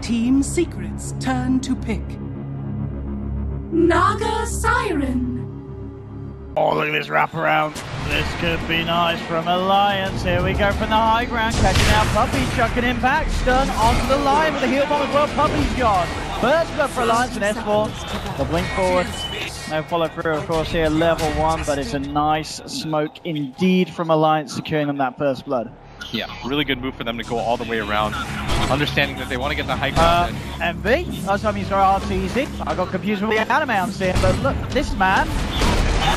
Team Secret's turn to pick. Naga Siren! Oh, look at this wraparound. This could be nice from Alliance. Here we go from the high ground. Catching out Puppey, chucking him back. Stun onto the line with the heel bomb as well. Puppey's gone. First blood for Alliance and S4. The blink forward. No follow through, of course, here. Level 1, but it's a nice smoke indeed from Alliance, securing them that first blood. Yeah, really good move for them to go all the way around, understanding that they want to get the high ground. Envy, last time you saw Arteezy, I got confused with the anime I'm seeing, but look, this man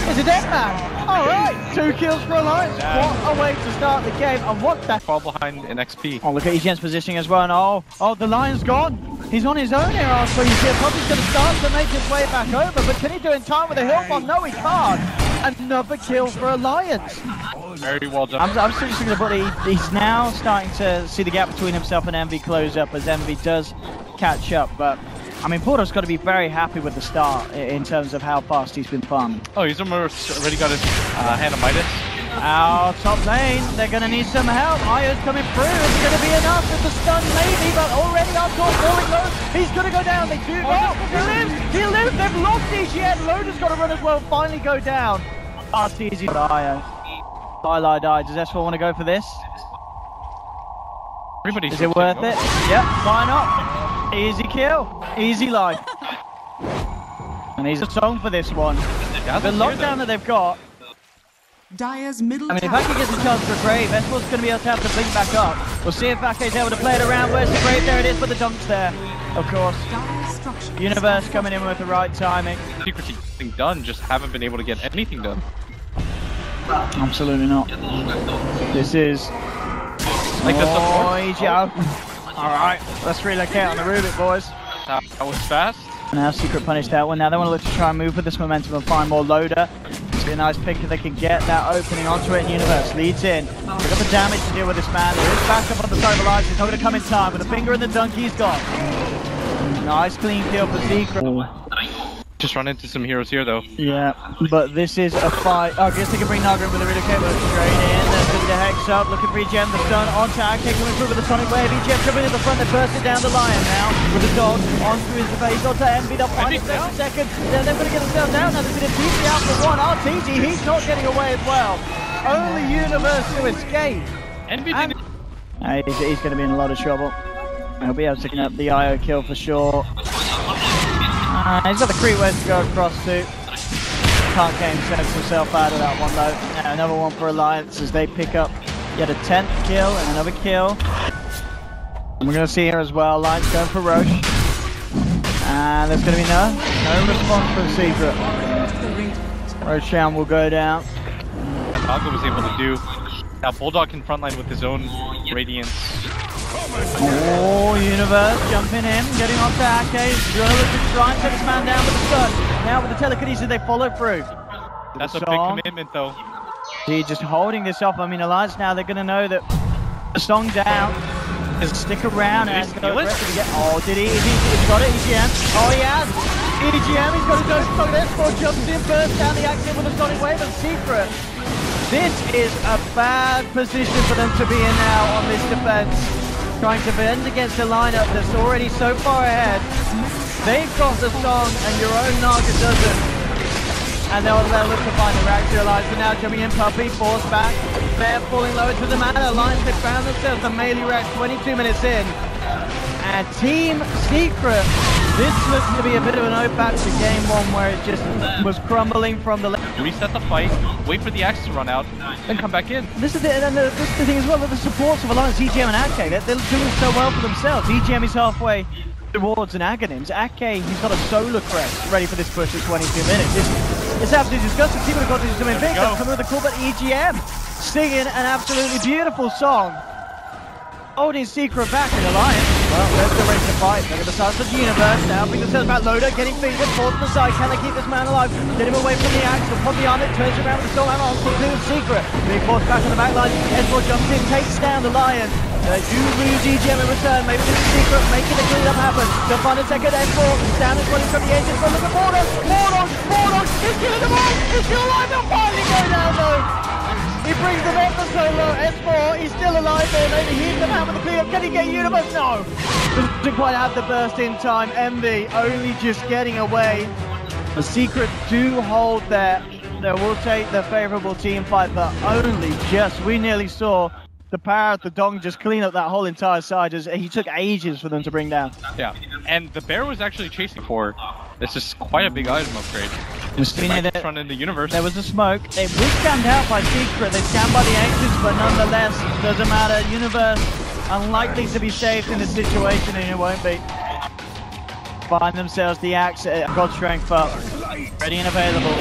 is a dead man. All right, 2 kills for Alliance. What a way to start the game, and what the fall behind in XP. Oh, look at EGM's positioning as well, and oh, the Lion's gone. He's on his own here, after you see. Puppey's going to start to make his way back over, but can he do it in time with a hill bomb? No, he can't. Another kill for Alliance. Very well done. I'm still just thinking about he's now starting to see the gap between himself and Envy close up as Envy does catch up. But I mean, Bulldog's got to be very happy with the start in terms of how fast he's been farming. Oh, he's already got his hand on Midas. Our top lane, they're going to need some help. Io's coming through. It's going to be enough with the stun, maybe, but already Arthur falling low. He's going to go down. They do. Oh, he lives. He lives. They've lost EGM. Loda's got to run as well. Finally go down. Arteezy. Io. Die. Does S4 want to go for this? Everybody. Is it worth it? Yep. Why not? Easy kill. Easy life. And he's a song for this one. The lockdown that they've got. Dire's middle. I mean, if Akke gets a chance for Grave, S4's going to be able to have to blink back up. We'll see if Akke's able to play it around. Where's the Grave? There it is, but the dump's there, of course. Universe coming in with the right timing. Secret thing done, just haven't been able to get anything done. Absolutely not. This is... Like the support. Oh. Alright, let's relocate on the Rubick, boys. That was fast. Now Secret punished that one. Now they want to look to try and move with this momentum and find more Loda. A nice pick if they can get that opening onto it, and Universe leads in. They've got the damage to deal with this man. He's back up on the side of Alliance. He's not going to come in time, but a finger in the donkey, he's gone. Nice clean kill for Secret. Just run into some heroes here, though. Yeah, but this is a fight. Oh, I guess they can bring Naga in with a relocate, but straight in. There's going to be the Hex up, looking for EGM, the stun onto Akke, coming through with the Sonic Wave. EGM dribbling at the front, they burst it down the Lion now, with the dog on through his face, onto Envy, they'll find it for a second. They're going to get themselves down now, they're going to TP out for one. Arteezy, he's not getting away as well. Only Universe to escape. Envy didn't... he's going to be in a lot of trouble. He'll be able to get up the IO kill for sure. He's got the creep ways to go across to. Can't game sense himself out of that one though. Yeah, another one for Alliance as they pick up yet a 10th kill and another kill. And we're going to see here as well, Alliance going for Roche. And there's going to be no response from Secret. Roshan will go down. Naga was able to do. Now Bulldog in frontline with his own Radiance. Oh, Universe jumping in, getting onto Akke. He's going to look to try and take this man down with the stun. Now with the telekinesis, they follow through. That's a big commitment, though. He's just holding this off. I mean, Alliance now, they're going to know that the song down is stick around. And oh, did he? He's got it, EGM. Oh, he has. EGM, he's got his own song. S4 jumps in, bursts down the Axe with a sonic wave and Secret. This is a bad position for them to be in now on this defense. Trying to bend against a lineup that's already so far ahead. They've got the song and your own Naga doesn't. And they'll look to find the Raxi Alliance. But now jumping in, Puppey, forced back. They're falling low into the man. Alliance have found themselves a melee rack 22 minutes in. And Team Secret, this looks to be a bit of an ode back to game one where it just was crumbling from the left. Reset the fight, wait for the Axe to run out, then come back in. This is the thing as well, that the supports of Alliance, EGM and Akke, they're doing so well for themselves. EGM is halfway towards an Aghanims. Akke, he's got a solar crest ready for this push at 22 minutes. It's absolutely disgusting. People have got to do something big. That's coming with a call, but EGM singing an absolutely beautiful song. Holding Secret back in Alliance. Well, there's the race to fight. They're going to start the Universe now. Bring themselves back. Loda getting feeded, forced to the side. Can they keep this man alive? Get him away from the Axe. Upon the arm, it turns around with the storm and on to the Secret. Being forced back on the back line. S4 jumps in, takes down the Lion. They do lose EGM in return. Maybe this is Secret, making the clean up happen. They'll find a second. S4 down is running from the edge in front of the border. He's killing them all. He's still alive. They'll finally go down though. He brings the down for solo. S4, he's still alive there. Maybe he's the man with the clear. Can he get Universe? No. Doesn't quite have the burst in time. Envy only just getting away. The Secret do hold there. They will take the favourable team fight, but only just. We nearly saw the power of the Dong just clean up that whole entire side. He took ages for them to bring down. Yeah, and the bear was actually chasing for. This is quite a big item upgrade. Just meaning that front in the Universe. There was a smoke. They were scammed out by Secret. They scammed by the exits, but nonetheless, doesn't matter. Universe unlikely to be safe in this situation, and it won't be. Find themselves the Axe at God Strength, but ready and available.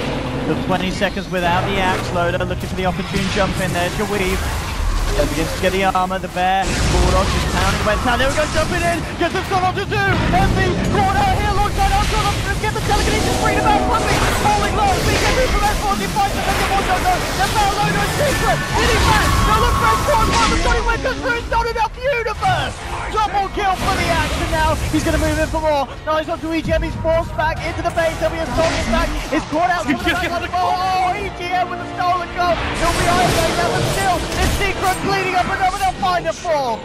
The 20 seconds without the Axe. Loda looking for the opportune jump in there to weave. Begins to get the armor, the bear, Bulldog just pounding away down. There we go, jumping in, gets the solo to do. Envy, caught out here, alongside Ultron, get the telekinesis, freedom out, Puppey, falling low, BKB from S4, he fights the second one, no, there's now Loda and Secret, in his hand, now the first one, while the Sonic went, because Rune's not enough, Universe! Double kill for the action now, he's going to move in for more, now he's on to EGM, he's forced back into the base, there'll be a stolen back, it's caught out from the back, oh, EGM with a stolen goal, he'll be Io now, but still, it's Secret, leading up and over, they'll find a fall.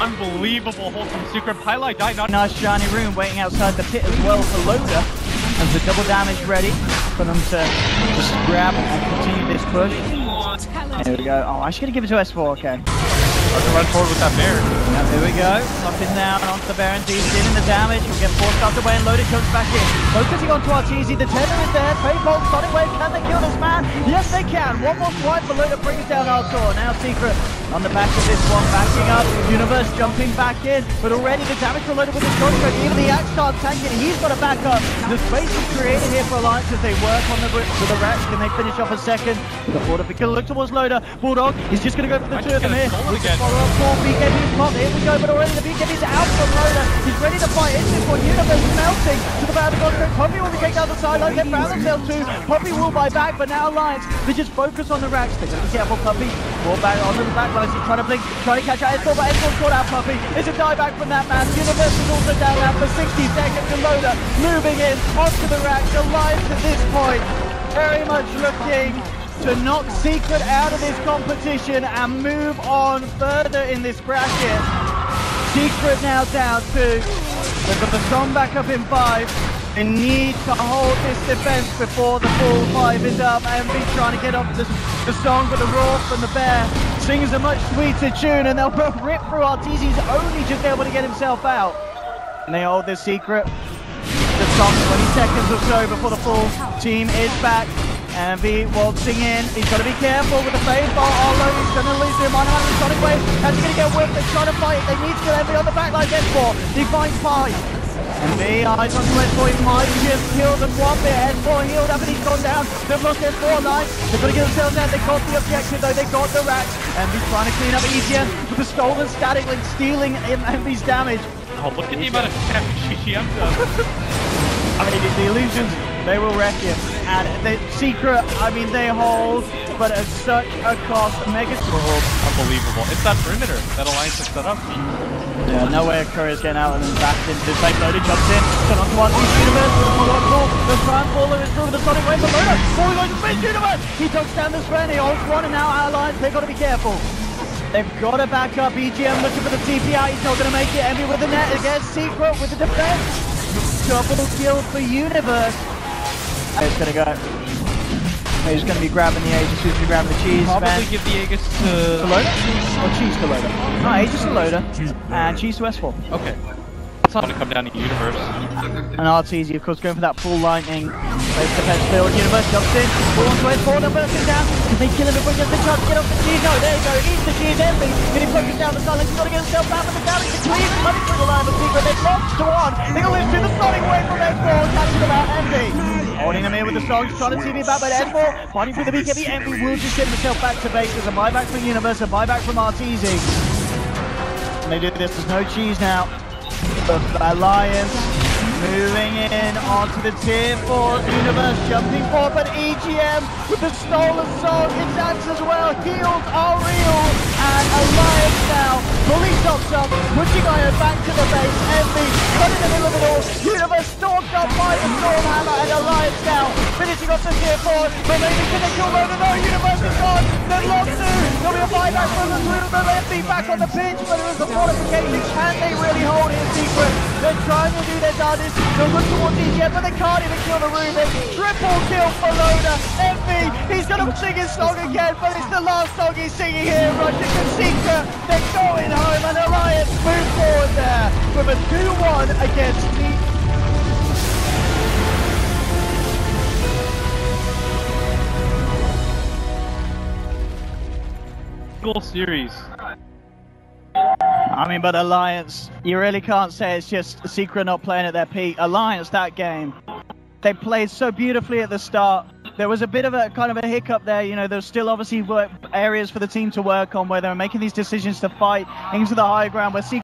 Unbelievable hold from Secret. Pylight died not. Nice shiny room waiting outside the pit as well for Loda. And the double damage ready for them to just grab and continue this push. There we go. Oh, I should give it to S4, okay. I can run forward with that bear. Now, here we go. Popping down onto the bear and DCing in the damage. We'll get forced out the way and Loda comes back in. Focusing onto Arteezy. The tether is there. Paypal, Sonic Wave. Can they kill this man? Yes, they can. One more swipe for Loda brings down Arteezy. Now Secret on the back of this one. Backing up. Universe jumping back in. But already the damage for Loda with the short stroke. Even the Axe starts tanking. He's got to back up. The space is created here for Alliance as they work on the roots with the Rex. Can they finish off a second? The fortification look towards Loda. Bulldog, he's just going to go for the two of them here. Follow-up, BKB's pop, here we go, but already the BKB's out from Loda. He's ready to fight into this one. Universe melting to the battle of God. Puppey will be kicked out the sideline, they found themselves too. Puppey will buy back, but now Alliance, they just focus on the racks. They're going to get up on Puppey, more back onto the backlines. He's trying to blink, trying to catch out S4, but S4's caught out Puppey. It's a die back from that man. Universe is also down now for 60 seconds, and Loda moving in onto the racks. Alliance at this point, very much looking to knock Secret out of this competition and move on further in this bracket. Secret now down 2. They've got the Storm back up in 5. They need to hold this defense before the full 5 is up. Envy trying to get off the song, but the roar from the bear sings a much sweeter tune, and they'll rip through Arteezy's only just able to get himself out. And they hold this Secret. The song 20 seconds or so before the full team is back. Envy waltzing in, he's got to be careful with the phase ball, although he's going to lose him on the Sonic Wave, and he's going to get whipped, they're trying to fight, they need to get Envy on the back line, S4, he finds Pi. Envy eyes on S4, he might just kill them one bit, S4 healed up and he's gone down, they've lost their 4 lives, they've got to get themselves out, they got the objective though, they got the racks, Envy's trying to clean up EGM with the stolen static link, stealing Envy's damage. Oh, look at the amount of damage EGM does. I mean, the illusions, they will wreck him. And the Secret, I mean, they hold, but at such a cost. Mega World, unbelievable. It's that perimeter that Alliance has set up. Yeah, no way a courier's getting out and then back into this place. Loda jumps in, turn on to one, East Universe, the Sven Baller is through the Sonic Wave, but Loda, falling on East Universe! He ducks down the Sven, he holds one, and now Alliance, they've got to be careful. They've got to back up, EGM looking for the TPI, he's not going to make it, Envy with the net against Secret with the defense. Double kill for Universe. It's going to go. He's going to be grabbing the Aegis, he's going to be grabbing the cheese. Probably man. Give the Aegis to Loda? Or cheese to Loda? No, Aegis to Loda, and cheese to S4. Okay. It's not going to come down to Universe. And Arteezy, of course, going for that full lightning. There's the fence field, Universe jumps in, full onto S4, they're bursting down. Can they kill him before he gets the chance to get off the cheese? No, there you go, he eats the cheese, Envy. Can he focus down the silence? He's got to get himself out of the damage. He's running through the line of Secret, they've launched to one. They're going to lose to the Sonic Wave from S4, catching them out, Envy. Holding him here with the song, trying to TV back by the S4, fighting through the BKB, Envy will just get himself back to base. There's a buyback from Universe, a buyback from Arteezy. And they do this, there's no cheese now. But Alliance moving in onto the tier 4, Universe jumping forward, but EGM with the stolen song, it's Axe as well, heals are real, and Alliance now Bully stops up, pushing Io back to the base. Envy cut in the middle of it all. Universe stormed up by the storm hammer and Alliance now finishing off the tier 4. But maybe can they kill Loda? No, Universe is gone. Then Lotsu. There'll be a buyback from the through. Envy back on the pitch, but it was a fortification. Can they really hold in secret? They're trying to do their darndest. They'll look towards EGM, but they can't even kill the Rubick. Triple kill for Loda. Envy, he's going to sing his song again, but it's the last song he's singing here. Roshan and Secret, they're going home, and Alliance move forward there with a 2-1 against Team. Goal series. I mean, but Alliance, you really can't say it's just Secret not playing at their peak. Alliance, that game, they played so beautifully at the start. There was a bit of a kind of a hiccup there, you know, there's still obviously areas for the team to work on where they're making these decisions to fight into the high ground where Secret